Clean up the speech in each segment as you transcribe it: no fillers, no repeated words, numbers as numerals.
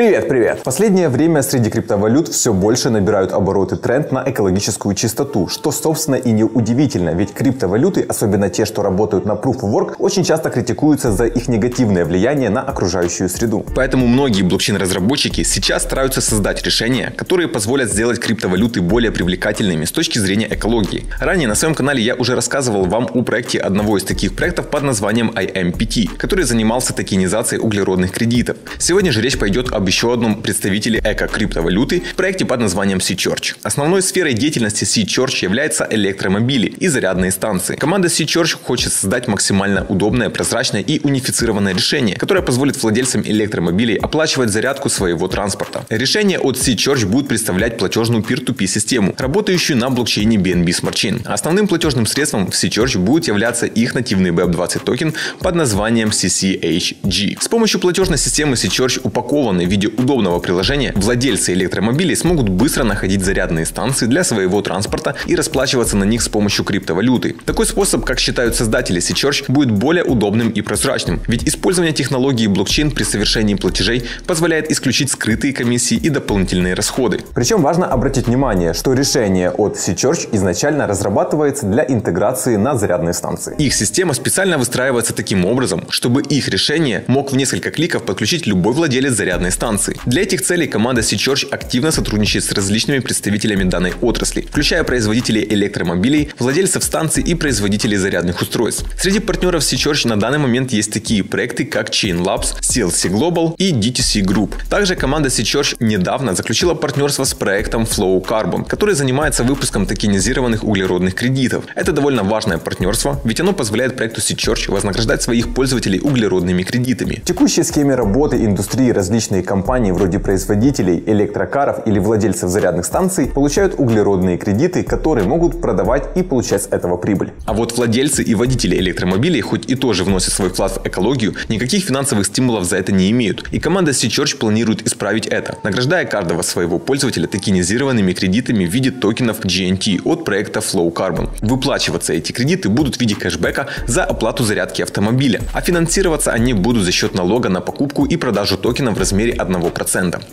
Привет! В последнее время среди криптовалют все больше набирают обороты тренд на экологическую чистоту, что, собственно, и неудивительно, ведь криптовалюты, особенно те, что работают на Proof of Work, очень часто критикуются за их негативное влияние на окружающую среду. Поэтому многие блокчейн-разработчики сейчас стараются создать решения, которые позволят сделать криптовалюты более привлекательными с точки зрения экологии. Ранее на своем канале я уже рассказывал вам о проекте одного из таких проектов под названием IMPT, который занимался токенизацией углеродных кредитов. Сегодня же речь пойдет об еще одном представителе эко-криптовалюты в проекте под названием C-Church. Основной сферой деятельности C-Church является электромобили и зарядные станции. Команда C-Church хочет создать максимально удобное, прозрачное и унифицированное решение, которое позволит владельцам электромобилей оплачивать зарядку своего транспорта. Решение от C-Church будет представлять платежную peer-to-peer систему, работающую на блокчейне BNB Smart Chain. Основным платежным средством в C-Church будет являться их нативный BAP20 токен под названием CCHG. С помощью платежной системы C-Church, упакованной в виде удобного приложения, владельцы электромобилей смогут быстро находить зарядные станции для своего транспорта и расплачиваться на них с помощью криптовалюты. Такой способ, как считают создатели C-Church, будет более удобным и прозрачным, ведь использование технологии блокчейн при совершении платежей позволяет исключить скрытые комиссии и дополнительные расходы. Причем важно обратить внимание, что решение от C-Church изначально разрабатывается для интеграции на зарядные станции. Их система специально выстраивается таким образом, чтобы их решение мог в несколько кликов подключить любой владелец зарядной станции. Для этих целей команда C-Church активно сотрудничает с различными представителями данной отрасли, включая производителей электромобилей, владельцев станций и производителей зарядных устройств. Среди партнеров C-Church на данный момент есть такие проекты, как Chain Labs, CLS Global и DTC Group. Также команда C-Church недавно заключила партнерство с проектом FlowCarbon, который занимается выпуском токенизированных углеродных кредитов. Это довольно важное партнерство, ведь оно позволяет проекту C-Church вознаграждать своих пользователей углеродными кредитами. В текущей схеме работы индустрии различные компании вроде производителей электрокаров или владельцев зарядных станций получают углеродные кредиты, которые могут продавать и получать с этого прибыль. А вот владельцы и водители электромобилей, хоть и тоже вносят свой вклад в экологию, никаких финансовых стимулов за это не имеют, и команда C-Church планирует исправить это, награждая каждого своего пользователя токенизированными кредитами в виде токенов GNT от проекта FlowCarbon. Выплачиваться эти кредиты будут в виде кэшбэка за оплату зарядки автомобиля, а финансироваться они будут за счет налога на покупку и продажу токенов в размере 1%.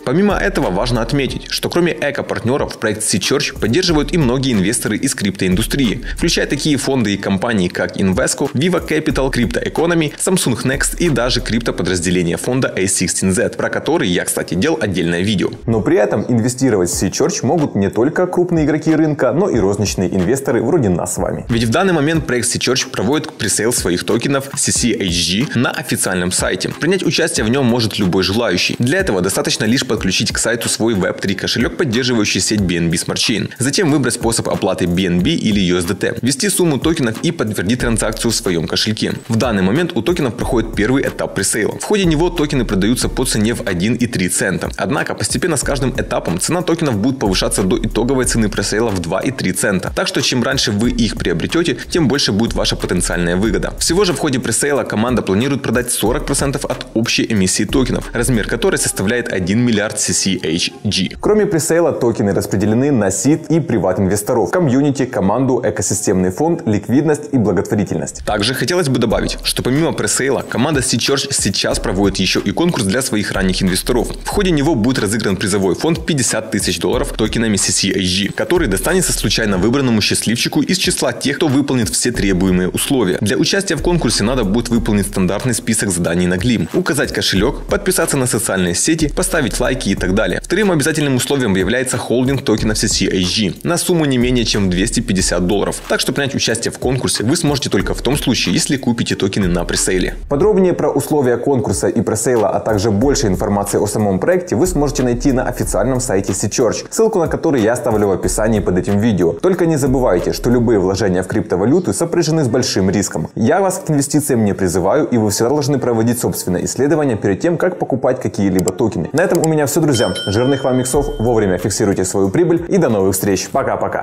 Помимо этого, важно отметить, что кроме эко-партнеров проект C-Church поддерживают и многие инвесторы из криптоиндустрии, включая такие фонды и компании, как Invesco, Viva Capital, Crypto Economy, Samsung Next и даже крипто-подразделение фонда A16Z, про который я, кстати, делал отдельное видео. Но при этом инвестировать в C-Church могут не только крупные игроки рынка, но и розничные инвесторы вроде нас с вами. Ведь в данный момент проект C-Church проводит пресейл своих токенов CCHG на официальном сайте. Принять участие в нем может любой желающий. Для этого достаточно лишь подключить к сайту свой Web3 кошелек, поддерживающий сеть BNB Smart Chain. Затем выбрать способ оплаты BNB или USDT, ввести сумму токенов и подтвердить транзакцию в своем кошельке. В данный момент у токенов проходит первый этап пресейла. В ходе него токены продаются по цене в 1,3 цента. Однако постепенно с каждым этапом цена токенов будет повышаться до итоговой цены пресейла в 2,3 цента. Так что чем раньше вы их приобретете, тем больше будет ваша потенциальная выгода. Всего же в ходе пресейла команда планирует продать 40% от общей эмиссии токенов, размер которой составляет 1 миллиард CCHG. Кроме пресейла, токены распределены на сид и приват-инвесторов, комьюнити, команду, экосистемный фонд, ликвидность и благотворительность. Также хотелось бы добавить, что помимо пресейла, команда C-Church сейчас проводит еще и конкурс для своих ранних инвесторов. В ходе него будет разыгран призовой фонд $50 000 токенами CCHG, который достанется случайно выбранному счастливчику из числа тех, кто выполнит все требуемые условия. Для участия в конкурсе надо будет выполнить стандартный список заданий на GLEAM, указать кошелек, подписаться на социальные сети, поставить лайки и так далее. Вторым обязательным условием является холдинг токенов CCHG на сумму не менее чем $250. Так что принять участие в конкурсе вы сможете только в том случае, если купите токены на пресейле. Подробнее про условия конкурса и пресейла, а также больше информации о самом проекте вы сможете найти на официальном сайте C-Church, ссылку на который я оставлю в описании под этим видео. Только не забывайте, что любые вложения в криптовалюту сопряжены с большим риском. Я вас к инвестициям не призываю, и вы всегда должны проводить собственное исследование перед тем, как покупать какие-либо токены. На этом у меня все, друзья. Жирных вам иксов, вовремя фиксируйте свою прибыль и до новых встреч. Пока-пока.